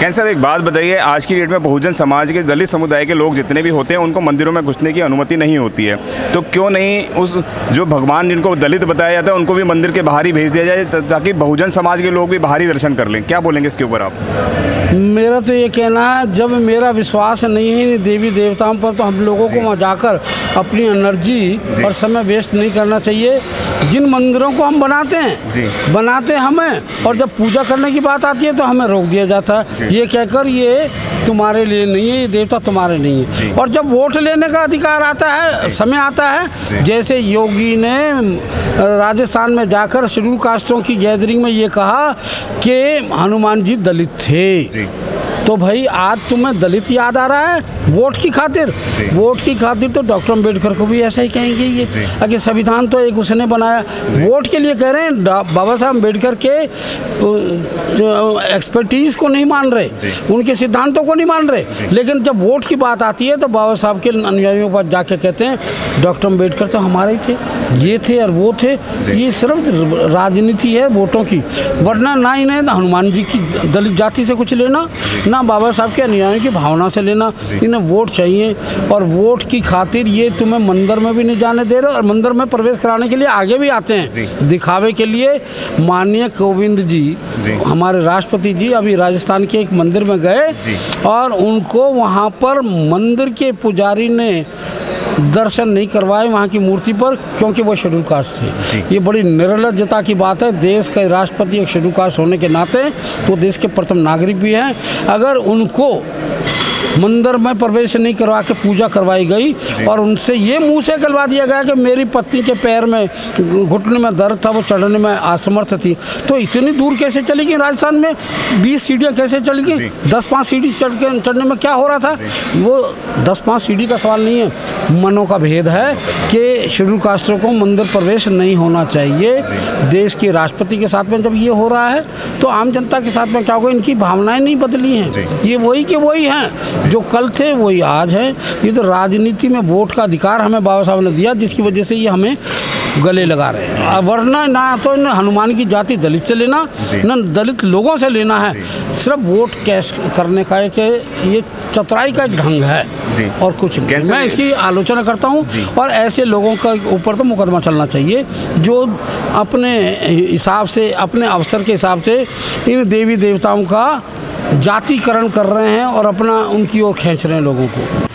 Can साहब, एक बात बताइए, आज की डेट में बहुजन समाज के दलित समुदाय के लोग जितने भी होते हैं उनको मंदिरों में घुसने की अनुमति नहीं होती है, तो क्यों नहीं उस जो भगवान जिनको दलित बताया जाता है उनको भी मंदिर के बाहर ही भेज दिया जाए ताकि बहुजन समाज के लोग भी बाहर ही दर्शन कर लें? क्या बोलेंगे इसके ऊपर आप? मेरा तो ये कहना है, जब मेरा विश्वास नहीं है देवी देवताओं पर तो हम लोगों को वहाँ जाकर अपनी एनर्जी और समय वेस्ट नहीं करना चाहिए। जिन मंदिरों को हम बनाते हैं हमें, और जब पूजा करने की बात आती है तो हमें रोक दिया जाता है ये कहकर ये तुम्हारे लिए नहीं है, ये देवता तुम्हारे नहीं है। और जब वोट लेने का अधिकार आता है, समय आता है, जैसे योगी ने राजस्थान में जाकर शेड्यूल कास्टों की गैदरिंग में ये कहा कि हनुमान जी दलित थे, तो भाई आज तुम्हें दलित याद आ रहा है वोट की खातिर। वोट की खातिर तो डॉक्टर अम्बेडकर को भी ऐसा ही कहेंगे ये कि संविधान तो एक उसने बनाया, वोट के लिए कह रहे हैं। बाबा साहब अम्बेडकर के एक्सपर्टीज़ को नहीं मान रहे, उनके सिद्धांतों को नहीं मान रहे, लेकिन जब वोट की बात आती है तो बाबा साहब के अनुयायियों पर जाके कहते हैं डॉक्टर अम्बेडकर तो हमारे ही थे, ये थे और वो थे। ये सिर्फ राजनीति है वोटों की, वरना ना इन्हें हनुमान जी की दलित जाति से कुछ लेना, बाबा साहब के अनुयायियों की भावना से लेना। इन्हें वोट चाहिए और वोट की खातिर ये तुम्हें मंदिर में भी नहीं जाने दे रहे, और मंदिर में प्रवेश कराने के लिए आगे भी आते हैं दिखावे के लिए। माननीय कोविंद जी हमारे राष्ट्रपति जी अभी राजस्थान के एक मंदिर में गए और उनको वहाँ पर मंदिर के पुजारी ने दर्शन नहीं करवाए वहाँ की मूर्ति पर, क्योंकि वो शेड्यूल कास्ट थे। ये बड़ी निर्लज्जता की बात है। देश के राष्ट्रपति एक शेड्यूल कास्ट होने के नाते वो देश के प्रथम नागरिक भी हैं, अगर उनको मंदिर में प्रवेश नहीं करवा के पूजा करवाई गई और उनसे ये मुँह से करवा दिया गया कि मेरी पत्नी के पैर में घुटने में दर्द था, वो चढ़ने में असमर्थ थी, तो इतनी दूर कैसे चली गई? राजस्थान में 20 सीढ़ियाँ कैसे चली गई? 10-5 सीढ़ी चढ़ने में क्या हो रहा था? वो 10-5 सीढ़ी का सवाल नहीं है, मनों का भेद है कि शेड्यूल कास्टों को मंदिर प्रवेश नहीं होना चाहिए। देश के राष्ट्रपति के साथ में जब ये हो रहा है तो आम जनता के साथ में क्या होगा? इनकी भावनाएँ नहीं बदली हैं, ये वही के वही हैं, जो कल थे वही आज है। ये तो राजनीति में वोट का अधिकार हमें बाबा साहब ने दिया, जिसकी वजह से ये हमें गले लगा रहे हैं, वरना ना तो न हनुमान की जाति दलित से लेना, न दलित लोगों से लेना है। सिर्फ वोट कैश करने का एक ये चतुराई का एक ढंग है और कुछ नहीं। मैं इसकी आलोचना करता हूँ और ऐसे लोगों का ऊपर तो मुकदमा चलना चाहिए जो अपने हिसाब से, अपने अवसर के हिसाब से इन देवी देवताओं का जातिकरण कर रहे हैं और अपना उनकी ओर खींच रहे हैं लोगों को।